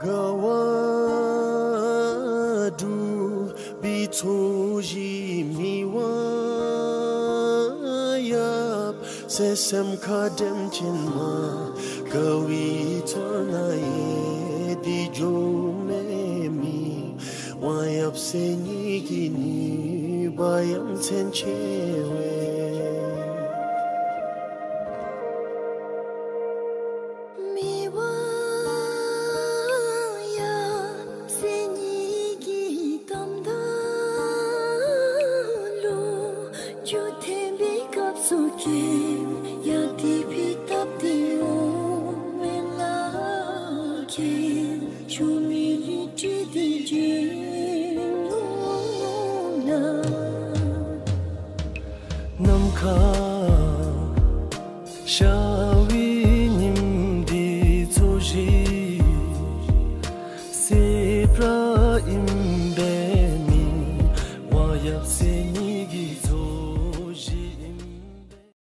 Gawadu bitoji miwayab sesem kadem chinma gawitanae di jomemi wayab senyikini bayam senchewe. Shawinim di zoji se pra